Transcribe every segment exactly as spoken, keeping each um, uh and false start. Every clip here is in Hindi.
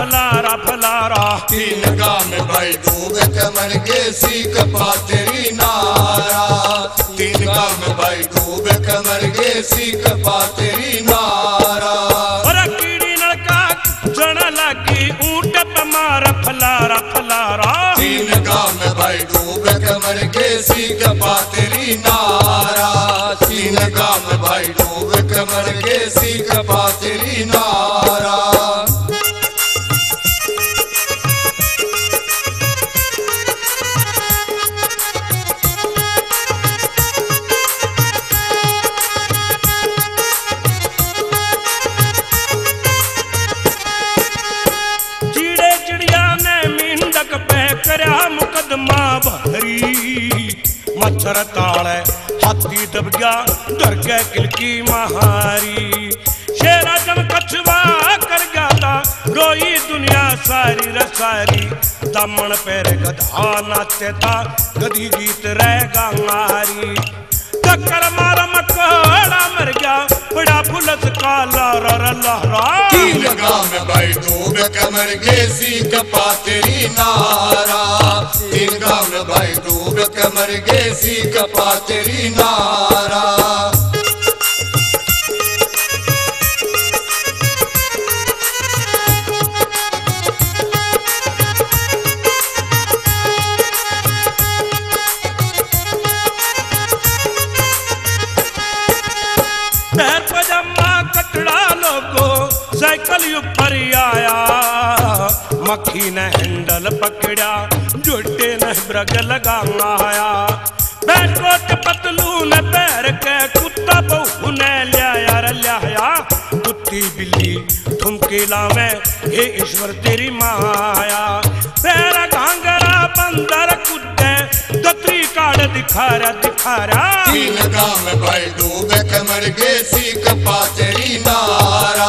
फलारा फलारा तीन गाम भाई डूब कमर के सीख पातरी नारा तीन गाम भाई डूब कमर के सीख पातरी नारा और कीड़ी लड़का जड़ लगी ऊट मार फलारा फलारा तीन गाम भाई डूब कमर के सीख पातरी नारा तीन गाम भाई डूब कमर के सीख पातरी नारा मच्छर ताले हाथी दब गया डर गए किलकी महारी शेरा जन कछवा कर गया था रोई दुनिया सारी रसारी दामन पैर गधा नाचते था गधी गीत रह गांगारी चक्कर मारा मकोड़ा मर गया बड़ा फुलस काला लहरा लहरा तीन गांव भाई डूब कमर के सीख पातरी नारा तीन गांव भाई डूब कमर के सीख पातरी नारा ऊपर आया मक्खी ने हैंडल पकड़ा जुटे ने ब्रग लगाया बैठोट पतलू ने पैर के कुत्ता बहु ने लिया लिया कुत्ती बिल्ली ठुमके लावे हे ईश्वर तेरी माया पैरा घांगरा बंदर कुत्ते दत्री काड़ दिखारा दिखारा तीन गांव भाई डूब कमर के सीख पातरी नारा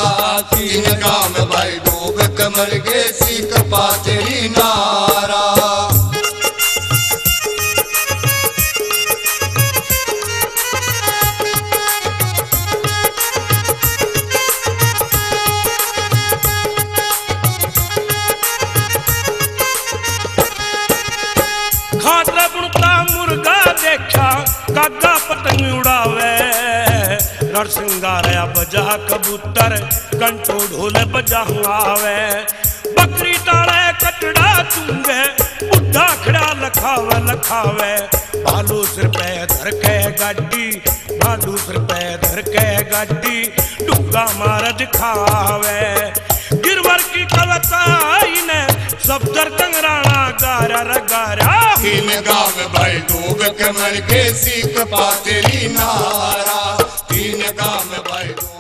तीन गांव भाई डूब कमर के सीख पातरी नारा कागा पतंग उड़ावे नरसिंगारा बजा कबूतर घंटो ढोल बजावे बकरी ताले कटड़ा चूंगे बुढ़ा खड़ा लखावे लखावे भालू सिर पे धर के गाड़ी भालू सिर पे धर के गाड़ी डूंगा मार दिखावे गिरवर की कविता ने सब दर तंगराना गारा रगारा तीन गांव भाई डूब कमर के सीख पातरी नारा तीन गांव भाई